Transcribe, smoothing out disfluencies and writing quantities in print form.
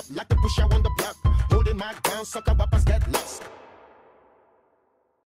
top, like the pusher on the block. Holding my ground, sucker whoppers get lost.